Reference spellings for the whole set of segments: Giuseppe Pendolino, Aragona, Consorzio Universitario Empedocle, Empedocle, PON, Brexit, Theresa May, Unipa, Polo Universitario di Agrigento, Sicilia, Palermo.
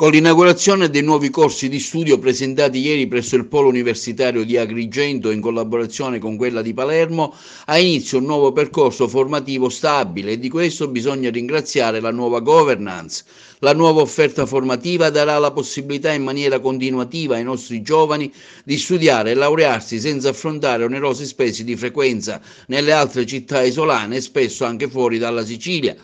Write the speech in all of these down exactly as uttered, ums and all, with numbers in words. con l'inaugurazione dei nuovi corsi di studio presentati ieri presso il Polo Universitario di Agrigento in collaborazione con quella di Palermo, ha inizio un nuovo percorso formativo stabile e di questo bisogna ringraziare la nuova governance. La nuova offerta formativa darà la possibilità in maniera continuativa ai nostri giovani di studiare e laurearsi senza affrontare onerose spese di frequenza nelle altre città isolane e spesso anche fuori dalla Sicilia.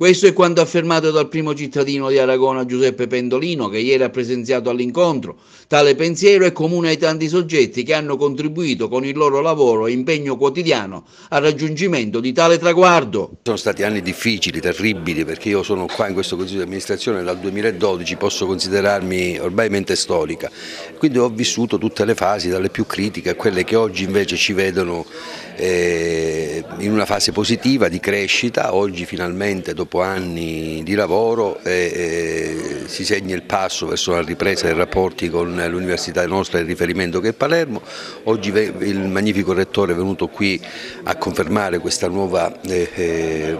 Questo è quanto affermato dal primo cittadino di Aragona Giuseppe Pendolino, che ieri ha presenziato all'incontro. Tale pensiero è comune ai tanti soggetti che hanno contribuito con il loro lavoro e impegno quotidiano al raggiungimento di tale traguardo. Sono stati anni difficili, terribili, perché io sono qua in questo Consiglio di amministrazione dal duemiladodici, posso considerarmi ormai mente storica, quindi ho vissuto tutte le fasi, dalle più critiche a quelle che oggi invece ci vedono eh, in una fase positiva di crescita. Oggi finalmente, dopo Dopo anni di lavoro eh, eh, si segna il passo verso la ripresa dei rapporti con l'università nostra di riferimento che è Palermo. Oggi il magnifico rettore è venuto qui a confermare questa nuova eh, eh,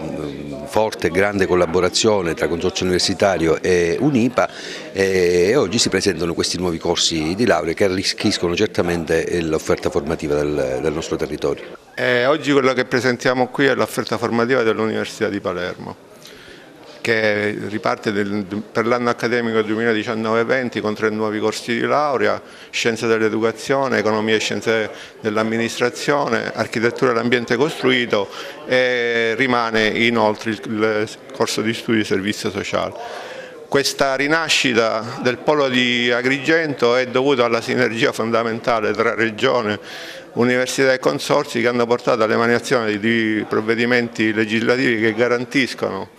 forte e grande collaborazione tra Consorzio Universitario e Unipa eh, e oggi si presentano questi nuovi corsi di laurea che arricchiscono certamente l'offerta formativa del, del nostro territorio. Eh, oggi quello che presentiamo qui è l'offerta formativa dell'Università di Palermo, che riparte del, per l'anno accademico duemiladiciannove venti con tre nuovi corsi di laurea: Scienze dell'Educazione, Economia e Scienze dell'Amministrazione, Architettura e l'Ambiente Costruito, e rimane inoltre il corso di studio di Servizio Sociale. Questa rinascita del Polo di Agrigento è dovuta alla sinergia fondamentale tra Regione, Università e Consorzi, che hanno portato all'emanazione di provvedimenti legislativi che garantiscono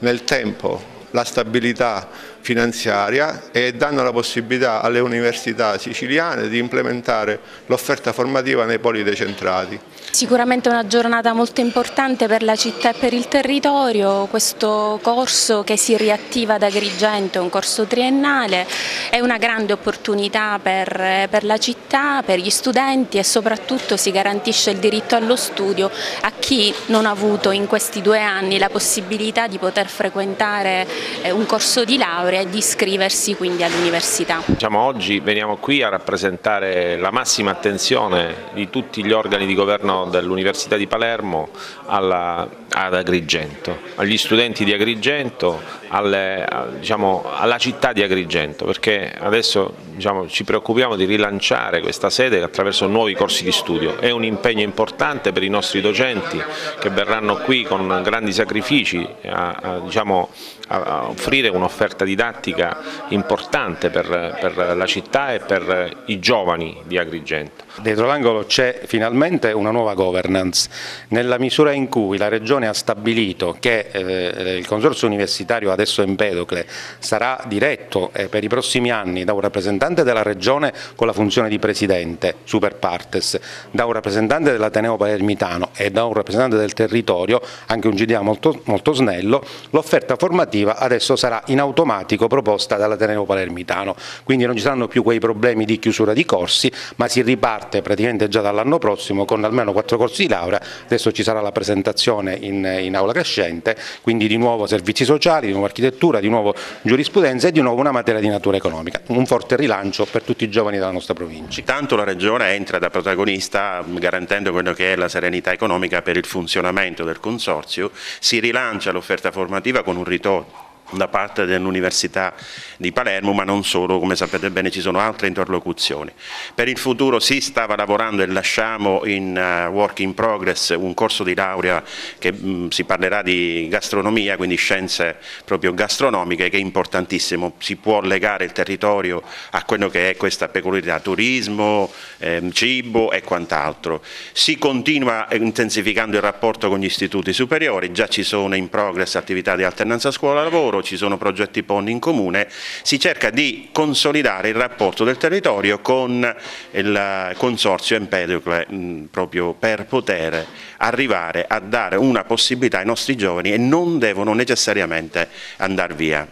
nel tempo la stabilità finanziaria e danno la possibilità alle università siciliane di implementare l'offerta formativa nei poli decentrati. Sicuramente è una giornata molto importante per la città e per il territorio. Questo corso che si riattiva ad Agrigento è un corso triennale, è una grande opportunità per, per la città, per gli studenti, e soprattutto si garantisce il diritto allo studio a chi non ha avuto in questi due anni la possibilità di poter frequentare un corso di laurea e di iscriversi quindi all'università. Diciamo, oggi veniamo qui a rappresentare la massima attenzione di tutti gli organi di governo dell'Università di Palermo alla, ad Agrigento, agli studenti di Agrigento, alle, diciamo, alla città di Agrigento, perché adesso diciamo, ci preoccupiamo di rilanciare questa sede attraverso nuovi corsi di studio. È un impegno importante per i nostri docenti che verranno qui con grandi sacrifici a, a, diciamo, a offrire un'offerta didattica importante per, per la città e per i giovani di Agrigento. Dietro l'angolo c'è finalmente una nuova governance, nella misura in cui la Regione ha stabilito che eh, il Consorzio Universitario, adesso Empedocle, sarà diretto eh, per i prossimi anni da un rappresentante della Regione con la funzione di Presidente, super partes, da un rappresentante dell'Ateneo Palermitano e da un rappresentante del territorio, anche un G D A molto, molto snello. L'offerta formativa adesso sarà in automatico proposta dall'Ateneo Palermitano, quindi non ci saranno più quei problemi di chiusura di corsi, ma si riparte praticamente già dall'anno prossimo con almeno quattro corsi di laurea. Adesso ci sarà la presentazione in, in aula crescente, quindi di nuovo servizi sociali, di nuovo architettura, di nuovo giurisprudenza e di nuovo una materia di natura economica. Un forte rilancio per tutti i giovani della nostra provincia. Intanto la Regione entra da protagonista garantendo quello che è la serenità economica per il funzionamento del Consorzio, si rilancia l'offerta formativa con un ritorno da parte dell'Università di Palermo, ma non solo, come sapete bene ci sono altre interlocuzioni. Per il futuro si stava lavorando e lasciamo in uh, work in progress un corso di laurea che mh, si parlerà di gastronomia, quindi scienze proprio gastronomiche, che è importantissimo, si può legare il territorio a quello che è questa peculiarità, turismo, ehm, cibo e quant'altro. Si continua intensificando il rapporto con gli istituti superiori, già ci sono in progress attività di alternanza scuola-lavoro, ci sono progetti PON in comune, si cerca di consolidare il rapporto del territorio con il Consorzio Empedocle proprio per poter arrivare a dare una possibilità ai nostri giovani e non devono necessariamente andare via.